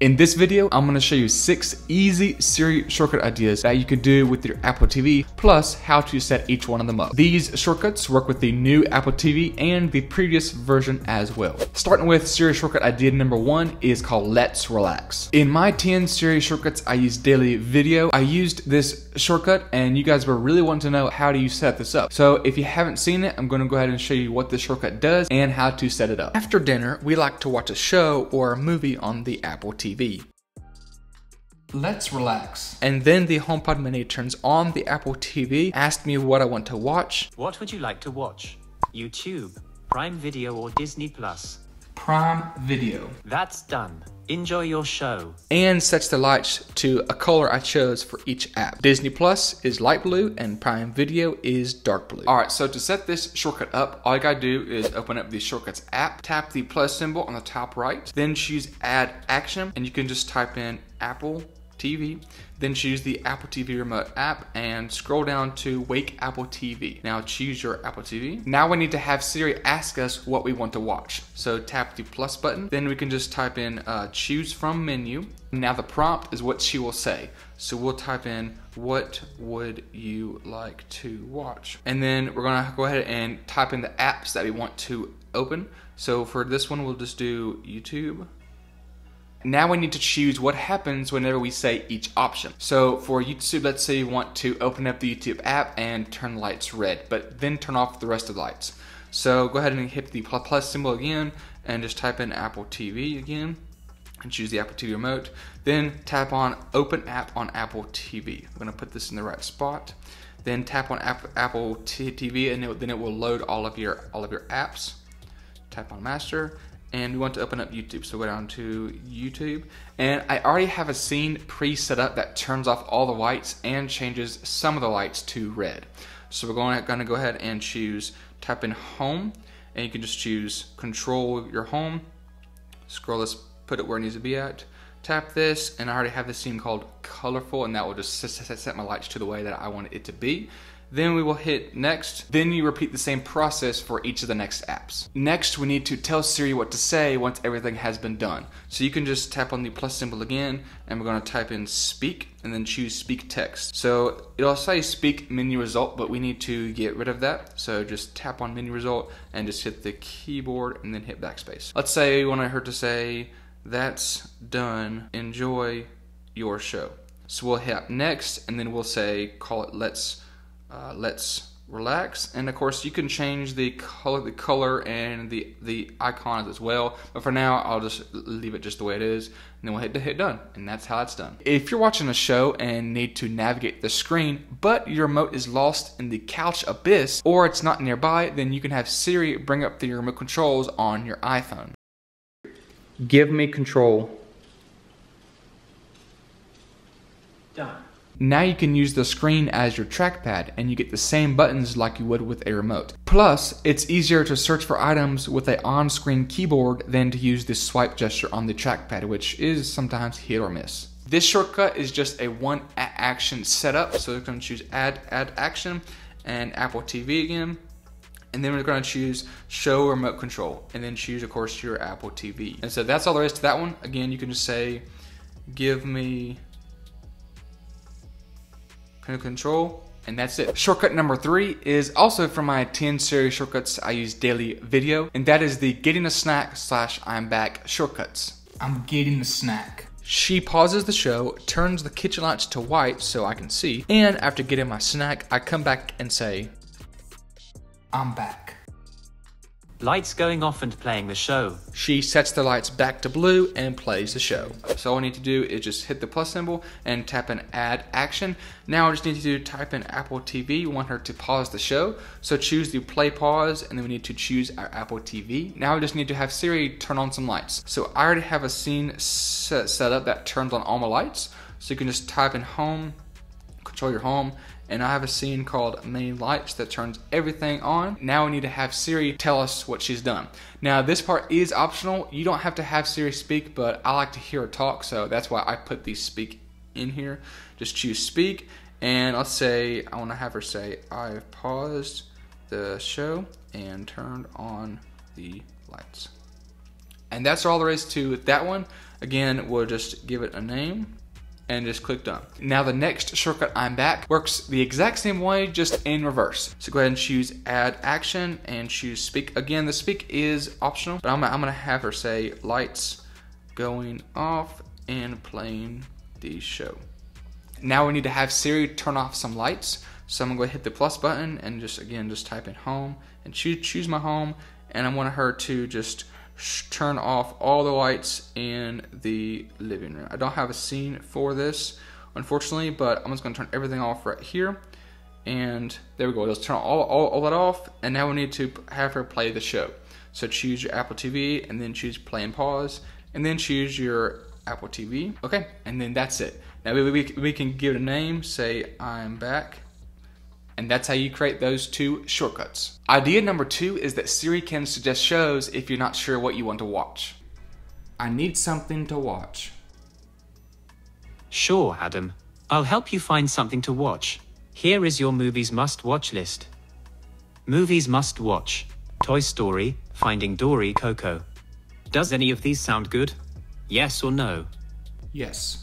In this video, I'm gonna show you 6 easy Siri shortcut ideas that you can do with your Apple TV, plus how to set each one of them up. These shortcuts work with the new Apple TV and the previous version as well. Starting with Siri shortcut idea number 1 is called Let's Relax. In my 10 Siri shortcuts I use daily video, I used this shortcut and you guys were really wanting to know how do you set this up. So if you haven't seen it, I'm gonna go ahead and show you what this shortcut does and how to set it up. After dinner, we like to watch a show or a movie on the Apple TV. Let's relax. And then the HomePod mini turns on the Apple TV, asks me what I want to watch. What would you like to watch? YouTube, Prime Video or Disney Plus? Prime Video. That's done. Enjoy your show. And sets the lights to a color I chose for each app. Disney Plus is light blue and Prime Video is dark blue. Alright, so to set this shortcut up, all you gotta do is open up the Shortcuts app, tap the plus symbol on the top right, then choose Add Action, and you can just type in Apple TV, then choose the Apple TV remote app and scroll down to Wake Apple TV. Now choose your Apple TV. Now we need to have Siri ask us what we want to watch. So tap the plus button, then we can just type in choose from menu. Now the prompt is what she will say. So we'll type in, what would you like to watch? And then we're gonna go ahead and type in the apps that we want to open. So for this one, we'll just do YouTube. Now we need to choose what happens whenever we say each option. So for YouTube, let's say you want to open up the YouTube app and turn lights red, but then turn off the rest of the lights. So go ahead and hit the plus symbol again and just type in Apple TV again and choose the Apple TV remote. Then tap on Open App on Apple TV. I'm gonna put this in the right spot. Then tap on Apple TV and then it will load all of your apps. Tap on Master. And we want to open up YouTube, so go down to YouTube. And I already have a scene pre-set up that turns off all the lights and changes some of the lights to red. So we're gonna go ahead and choose, type in home, and you can just choose control your home. Scroll this, put it where it needs to be at. Tap this, and I already have this scene called colorful, and that will just set my lights to the way that I want it to be. Then we will hit next. Then you repeat the same process for each of the next apps. Next, we need to tell Siri what to say once everything has been done. So you can just tap on the plus symbol again, and we're gonna type in speak, and then choose speak text. So it'll say speak menu result, but we need to get rid of that. So just tap on menu result, and just hit the keyboard, and then hit backspace. Let's say you want her to say, that's done, enjoy your show. So we'll hit next, and then we'll say, call it let's relax, and of course you can change the color and the icons as well, but for now I'll just leave it just the way it is, and then we'll hit done, and that's how it's done. If you're watching a show and need to navigate the screen, but your remote is lost in the couch abyss or it's not nearby, then you can have Siri bring up the remote controls on your iPhone. Give me control. Done. Now you can use the screen as your trackpad, and you get the same buttons like you would with a remote. Plus, it's easier to search for items with an on-screen keyboard than to use the swipe gesture on the trackpad, which is sometimes hit or miss. This shortcut is just a one-action setup, so we're going to choose Add Action, and Apple TV again. And then we're going to choose Show Remote Control, and then choose, of course, your Apple TV. And so that's all there is to that one. Again, you can just say, give me control, and that's it. Shortcut number 3 is also from my 10 Siri shortcuts I use daily video, and that is the getting a snack / I'm back shortcuts. I'm getting a snack. She pauses the show, turns the kitchen lights to white so I can see, and after getting my snack, I come back and say, I'm back. Lights going off and playing the show. She sets the lights back to blue and plays the show. So all I need to do is just hit the plus symbol and tap in Add Action. Now I just need to type in Apple TV. We want her to pause the show. So choose the play pause, and then we need to choose our Apple TV. Now we just need to have Siri turn on some lights. So I already have a scene set up that turns on all my lights. So you can just type in home, control your home, and I have a scene called Main Lights that turns everything on. Now we need to have Siri tell us what she's done. Now this part is optional. You don't have to have Siri speak, but I like to hear her talk, so that's why I put the speak in here. Just choose speak, and let's say I want to have her say, I've paused the show and turned on the lights. And that's all there is to that one. Again, we'll just give it a name and just click done. Now the next shortcut, I'm back, works the exact same way, just in reverse. So go ahead and choose add action and choose speak. Again, the speak is optional, but I'm gonna have her say lights going off and playing the show. Now we need to have Siri turn off some lights. So I'm gonna go ahead and hit the plus button and just type in home and choose my home. And I want her to just turn off all the lights in the living room. I don't have a scene for this, unfortunately, but I'm just gonna turn everything off right here. And there we go, let's turn all that off. And now we need to have her play the show. So choose your Apple TV and then choose play and pause and then choose your Apple TV. Okay, and then that's it. Now we can give it a name, say I'm back. And that's how you create those two shortcuts. Idea number two is that Siri can suggest shows if you're not sure what you want to watch. I need something to watch. Sure, Adam. I'll help you find something to watch. Here is your movies must watch list. Movies must watch: Toy Story, Finding Dory, Coco. Does any of these sound good? Yes or no? Yes.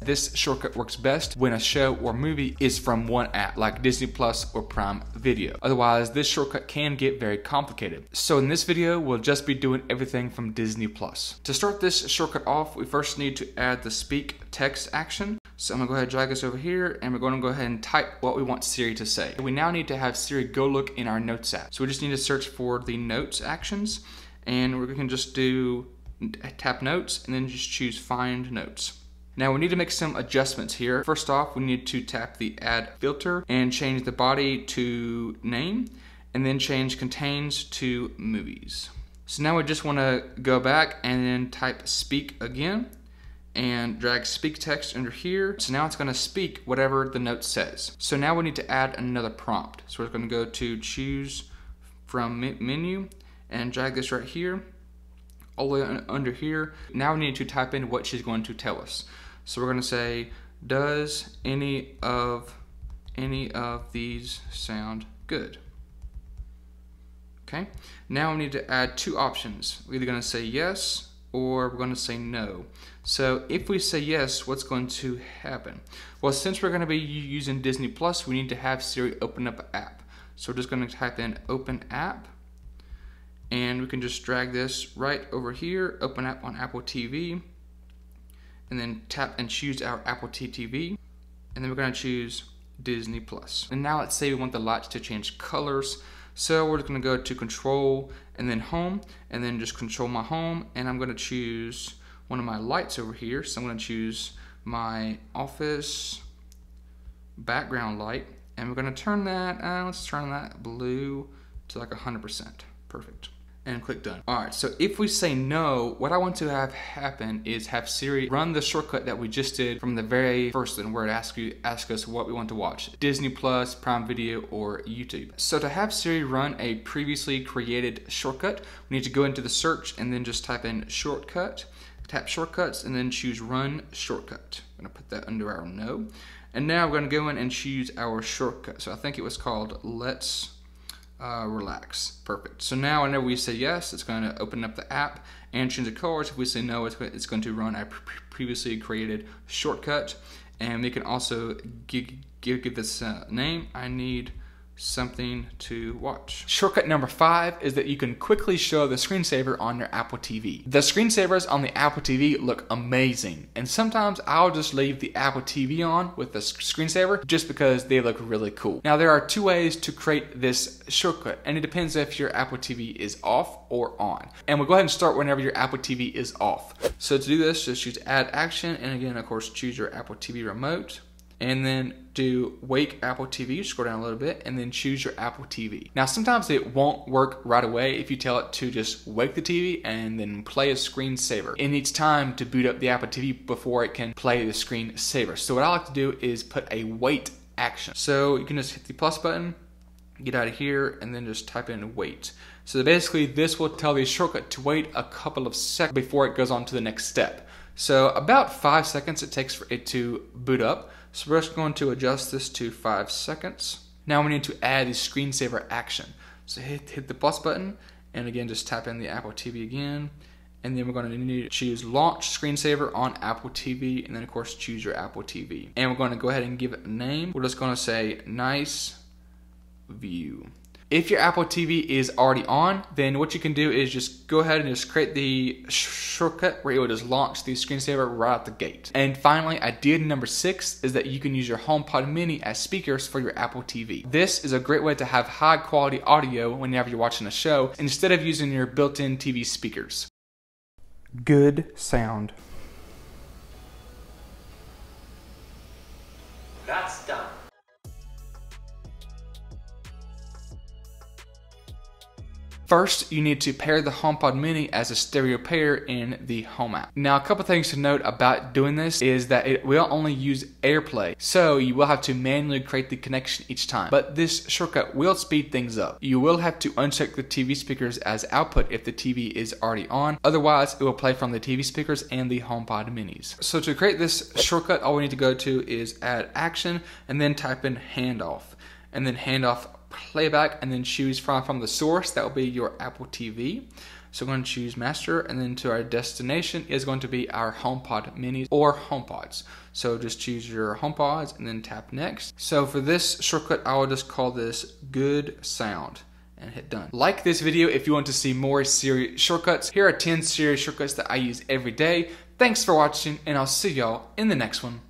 This shortcut works best when a show or movie is from one app, like Disney Plus or Prime Video. Otherwise, this shortcut can get very complicated. So in this video, we'll just be doing everything from Disney Plus. To start this shortcut off, we first need to add the speak text action. So I'm gonna go ahead and drag this over here, and we're gonna go ahead and type what we want Siri to say. We now need to have Siri go look in our notes app. So we just need to search for the notes actions, and we can just tap notes, and then just choose find notes. Now we need to make some adjustments here. First off, we need to tap the add filter and change the body to name, and then change contains to movies. So now we just wanna go back and then type speak again and drag speak text under here. So now it's gonna speak whatever the note says. So now we need to add another prompt. So we're gonna go to choose from menu and drag this right here, all the way under here. Now we need to type in what she's going to tell us. So we're gonna say, does any of these sound good? Okay, now we need to add two options. We're either gonna say yes, or we're gonna say no. So if we say yes, what's going to happen? Well, since we're gonna be using Disney Plus, we need to have Siri open up an app. So we're just gonna type in open app, and we can just drag this right over here, open app on Apple TV, and then tap and choose our Apple TV, and then we're gonna choose Disney Plus. And now let's say we want the lights to change colors. So we're gonna go to control and then home, and then just control my home, and I'm gonna choose one of my lights over here. So I'm gonna choose my office background light, and we're gonna turn that, let's turn that blue to like 100%, perfect. And click done. All right, so if we say no, what I want to have happen is have Siri run the shortcut that we just did from the very first one, where it asks us what we want to watch, Disney Plus, Prime Video, or YouTube. So to have Siri run a previously created shortcut, we need to go into the search and then just type in shortcut, tap shortcuts, and then choose run shortcut. I'm gonna put that under our no. And now we're gonna go in and choose our shortcut. So I think it was called Let's Relax. Perfect. So now whenever we say yes, it's going to open up the app and change the colors. If we say no, it's going to run our previously created shortcut. And we can also give this name. I need something to watch. Shortcut number five is that you can quickly show the screensaver on your Apple TV. The screensavers on the Apple TV look amazing, and sometimes I'll just leave the Apple TV on with the screensaver just because they look really cool. Now there are two ways to create this shortcut, and it depends if your Apple TV is off or on. And we'll go ahead and start whenever your Apple TV is off. So to do this, just choose add action, and again, of course, choose your Apple TV remote, and then do wake Apple TV, scroll down a little bit, and then choose your Apple TV. Now sometimes it won't work right away if you tell it to just wake the TV and then play a screensaver. It needs time to boot up the Apple TV before it can play the screensaver. So what I like to do is put a wait action. So you can just hit the plus button, get out of here, and then just type in wait. So basically this will tell the shortcut to wait a couple of seconds before it goes on to the next step. So about 5 seconds it takes for it to boot up. So we're just going to adjust this to 5 seconds. Now we need to add a screensaver action. So hit the plus button, and again, just tap in the Apple TV again. And then we're going to need to choose Launch Screensaver on Apple TV, and then of course choose your Apple TV. And we're going to go ahead and give it a name. We're just going to say Nice View. If your Apple TV is already on, then what you can do is just go ahead and just create the shortcut where it will just launch the screensaver right out the gate. And finally, idea number 6 is that you can use your HomePod mini as speakers for your Apple TV. This is a great way to have high quality audio whenever you're watching a show instead of using your built-in TV speakers. Good sound. That's done. First, you need to pair the HomePod mini as a stereo pair in the Home app. Now, a couple things to note about doing this is that it will only use AirPlay, so you will have to manually create the connection each time. But this shortcut will speed things up. You will have to uncheck the TV speakers as output if the TV is already on. Otherwise, it will play from the TV speakers and the HomePod minis. So to create this shortcut, all we need to go to is Add Action, and then type in Handoff, and then Handoff Playback, and then choose from the source. That will be your Apple TV. So I'm going to choose master, and then to our destination is going to be our HomePod minis or HomePods. So just choose your HomePods and then tap next. So for this shortcut, I will just call this Good Sound and hit done. Like this video if you want to see more Siri shortcuts. Here are 10 Siri shortcuts that I use every day. Thanks for watching, and I'll see y'all in the next one.